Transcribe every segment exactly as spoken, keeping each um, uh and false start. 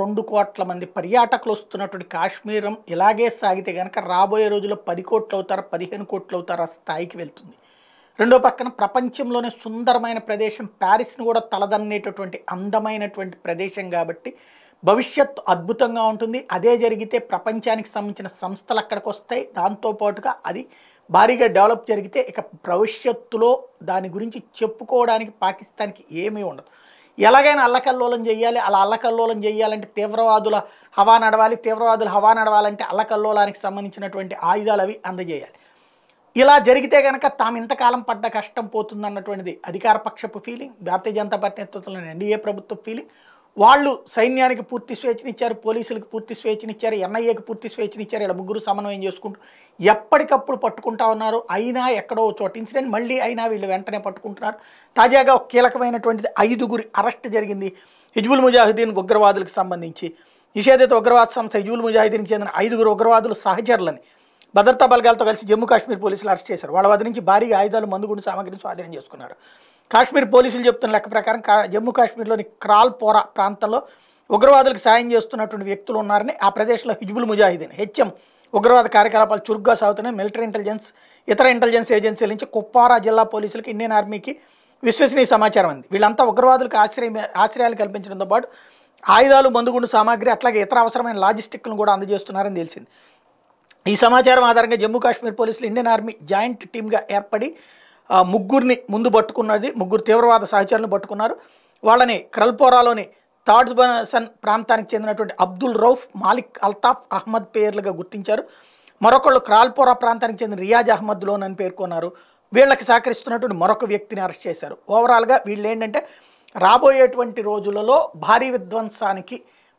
రెండు కోట్ల మంది పర్యాటకులు వస్తున్నటువంటి కాశ్మీరం ఇలాగే సాగితే గనక రాబోయే రోజుల్లో పది కోట్లు అవుతారు, పదిహేను కోట్లు అవుతారు స్థాయికి వెళ్తుంది. రెండో పక్కన ప్రపంచంలోనే సుందరమైన ప్రదేశం ప్యారిస్ని కూడా తలదన్నేటటువంటి అందమైనటువంటి ప్రదేశం కాబట్టి భవిష్యత్తు అద్భుతంగా ఉంటుంది. అదే జరిగితే ప్రపంచానికి సంబంధించిన సంస్థలు అక్కడికి వస్తాయి, దాంతోపాటుగా అది భారీగా డెవలప్ జరిగితే ఇక భవిష్యత్తులో దాని గురించి చెప్పుకోవడానికి పాకిస్తాన్కి ఏమీ ఉండదు. ఎలాగైనా అల్లకల్లోలం చేయాలి, అలా అల్లకల్లోలం చేయాలంటే తీవ్రవాదుల హవా నడవాలి, తీవ్రవాదుల హవా నడవాలంటే అల్లకల్లోలానికి సంబంధించినటువంటి ఆయుధాలు అవి అందజేయాలి. ఇలా జరిగితే కనుక తాము ఇంతకాలం పడ్డ కష్టం పోతుందన్నటువంటిది అధికార పక్షపు ఫీలింగ్, భారతీయ జనతా పార్టీ నేతృత్వంలోని ఎన్డీఏ ప్రభుత్వ ఫీలింగ్. వాళ్ళు సైన్యానికి పూర్తి స్వేచ్ఛనిచ్చారు, పోలీసులకు పూర్తి స్వేచ్ఛనిచ్చారు, ఎన్ఐఏకి పూర్తి స్వేచ్ఛనిచ్చారు. ఇలా ముగ్గురు సమన్వయం చేసుకుంటూ ఎప్పటికప్పుడు పట్టుకుంటా ఉన్నారు. అయినా ఎక్కడో చోట ఇన్సిడెంట్ మళ్ళీ అయినా వీళ్ళు వెంటనే పట్టుకుంటున్నారు. తాజాగా ఒక కీలకమైనటువంటిది ఐదుగురి అరెస్ట్ జరిగింది హిజ్బుల్ ముజాహిదీన్ ఉగ్రవాదులకు సంబంధించి. నిషేధిత ఉగ్రవాద సంస్థ హిజ్బుల్ ముజాహిదీన్కి చెందిన ఐదుగురు ఉగ్రవాదులు సహచరులని భద్రతా బలగాలతో కలిసి జమ్మూ కాశ్మీర్ పోలీసులు అరెస్ట్ చేశారు. వాళ్ళ వద్ద నుంచి భారీగా ఆయుధాలు, మందుగుండు సామాగ్రిని స్వాధీనం చేసుకున్నారు. కాశ్మీర్ పోలీసులు చెప్తున్న లెక్క ప్రకారం జమ్మూ కాశ్మీర్లోని క్రాల్ పోరా ప్రాంతంలో ఉగ్రవాదులకు సాయం చేస్తున్నటువంటి వ్యక్తులు ఉన్నారని, ఆ ప్రదేశంలో హిజ్బుల్ ముజాహిదీన్ హెచ్ఎం ఉగ్రవాద కార్యకలాపాలు చురుగ్గా సాగుతున్నాయి. మిలిటరీ ఇంటెలిజెన్స్, ఇతర ఇంటెలిజెన్స్ ఏజెన్సీల నుంచి కుప్వారా జిల్లా పోలీసులకి, ఇండియన్ ఆర్మీకి విశ్వసనీయ సమాచారం ఉంది. వీళ్ళంతా ఉగ్రవాదులకు ఆశ్రయం ఆశ్రయాలు కల్పించడంతో పాటు ఆయుధాలు, మందుగుండు సామాగ్రి, అట్లాగే ఇతర అవసరమైన లాజిస్టిక్లను కూడా అందజేస్తున్నారని తెలిసింది. ఈ సమాచారం ఆధారంగా జమ్మూ కాశ్మీర్ పోలీసులు ఇండియన్ ఆర్మీ జాయింట్ టీమ్గా ఏర్పడి ముగ్గురిని ముందు పట్టుకున్నది, ముగ్గురు తీవ్రవాద సహచరులను పట్టుకున్నారు. వాళ్ళని క్రల్పోరాలోని తాడ్బసన్ ప్రాంతానికి చెందినటువంటి అబ్దుల్ రౌఫ్, మాలిక్ అల్తాఫ్, అహ్మద్ పేర్లుగా గుర్తించారు. మరొకళ్ళు క్రాల్పోరా ప్రాంతానికి చెందిన రియాజ్ అహ్మద్ లోన్ అని పేర్కొన్నారు. వీళ్ళకి సహకరిస్తున్నటువంటి మరొక వ్యక్తిని అరెస్ట్ చేశారు. ఓవరాల్గా వీళ్ళు ఏంటంటే రాబోయేటువంటి రోజులలో భారీ విధ్వంసానికి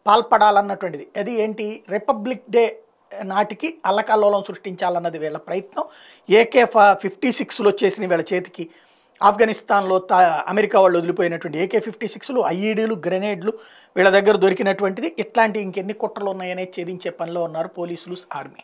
పాల్పడాలన్నటువంటిది. అది ఏంటి, రిపబ్లిక్ డే నాటికి అల్లకల్లోలం సృష్టించాలన్నది వీళ్ళ ప్రయత్నం. ఏకే ఫిఫ్టీ సిక్స్లు వచ్చేసిన వీళ్ళ చేతికి, ఆఫ్ఘనిస్తాన్లో తా అమెరికా వాళ్ళు వదిలిపోయినటువంటి ఏకే ఫిఫ్టీ సిక్స్లు, ఐఈడీలు, గ్రెనేడ్లు వీళ్ళ దగ్గర దొరికినటువంటిది. ఇట్లాంటి ఇంకెన్ని కుట్రలు ఉన్నాయనే ఛేదించే పనిలో ఉన్నారు పోలీసులు, ఆర్మీ.